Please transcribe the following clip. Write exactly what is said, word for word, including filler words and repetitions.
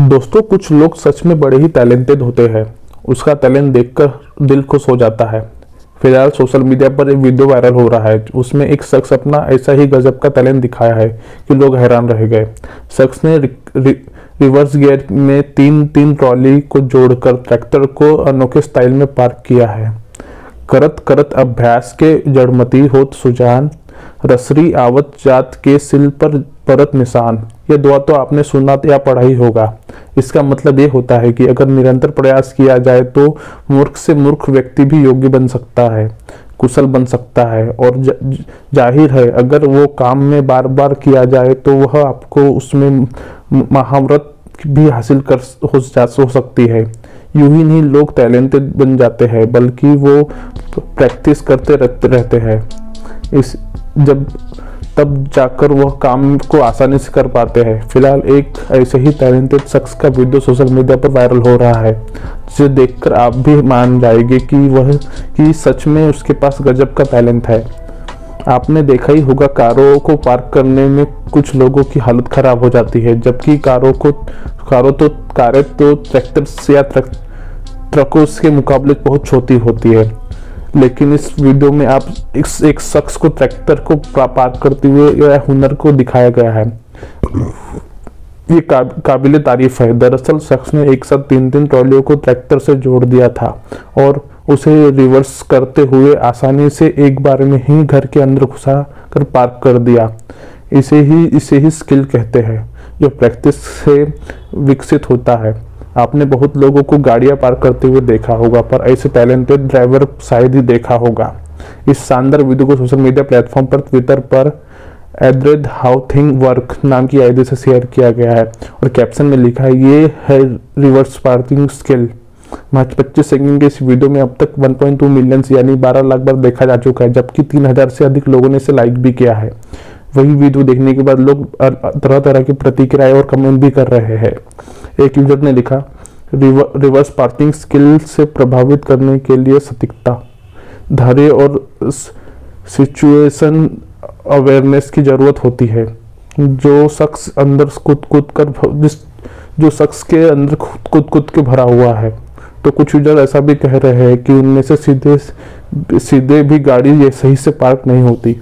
दोस्तों कुछ लोग सच में बड़े ही टैलेंटेड होते हैं, उसका टैलेंट देखकर दिल खुश हो जाता है। फिलहाल सोशल मीडिया पर एक वीडियो वायरल हो रहा है, उसमें एक शख्स अपना ऐसा ही गजब का टैलेंट दिखाया है कि लोग हैरान रह गए। शख्स ने रि, रि, रिवर्स गियर में तीन तीन ट्रॉली को जोड़कर ट्रैक्टर को अनोखे स्टाइल में पार्क किया है। करत करत अभ्यास के जड़मती होत सुजान, रसरी आवत जात के सिल पर परत निशान। यह दुआ तो आपने सुना या पढ़ा ही होगा। इसका मतलब ये होता है कि अगर निरंतर प्रयास किया जाए तो मूर्ख से मूर्ख व्यक्ति भी योग्य बन सकता है, कुशल बन सकता है। और जा, जाहिर है अगर वो काम में बार बार किया जाए तो वह आपको उसमें महावरत भी हासिल कर हो, हो सकती है। यूं ही नहीं लोग टैलेंटेड बन जाते हैं, बल्कि वो प्रैक्टिस करते रहते हैं। इस जब तब जाकर वह काम को आसानी से कर पाते हैं। फिलहाल एक ऐसे ही टैलेंटेड शख्स का वीडियो सोशल मीडिया पर वायरल हो रहा है, जिसे देखकर आप भी मान जाएंगे कि वह कि सच में उसके पास गजब का टैलेंट है। आपने देखा ही होगा, कारों को पार्क करने में कुछ लोगों की हालत खराब हो जाती है, जबकि कारों को कारों तो कारें तो ट्रैक्टर या ट्रक ट्रकों के मुकाबले बहुत छोटी होती है। लेकिन इस वीडियो में आप इस एक शख्स को ट्रैक्टर को पार करते हुए यह हुनर को दिखाया गया है। ये काबिले तारीफ है। दरअसल शख्स ने एक साथ तीन तीन ट्रॉलियों को ट्रैक्टर से जोड़ दिया था और उसे रिवर्स करते हुए आसानी से एक बार में ही घर के अंदर घुसा कर पार्क कर दिया। इसे ही इसे ही स्किल कहते हैं, जो प्रैक्टिस से विकसित होता है। आपने बहुत लोगों को गाड़ियां पार्क करते हुए देखा होगा, पर ऐसे टैलेंटेड ड्राइवर शायद ही देखा होगा। इस शानदार वीडियो को सोशल मीडिया प्लेटफॉर्म पर ट्विटर पर एड्रेड हाउ थिंग वर्क नाम की आईडी से शेयर किया गया है और कैप्शन में लिखा है, ये है रिवर्स पार्किंग स्किल। मार्च पच्चीस सेकेंड के इस वीडियो में अब तक वन पॉइंट टू मिलियन यानी बारह लाख बार देखा जा चुका है, जबकि तीन हज़ार से अधिक लोगों ने इसे लाइक भी किया है। वही वीडियो देखने के बाद लोग तरह तरह की प्रतिक्रियाएं और कमेंट भी कर रहे हैं। एक यूजर ने लिखा, रिवर, रिवर्स पार्किंग स्किल से प्रभावित करने के लिए सटीकता, धैर्य और सिचुएशन अवेयरनेस की जरूरत होती है। जो शख्स अंदर कूद कूद कर जिस जो शख्स के अंदर कूद कूद के भरा हुआ है। तो कुछ यूजर ऐसा भी कह रहे हैं कि उनमें से सीधे सीधे भी गाड़ी ये सही से पार्क नहीं होती।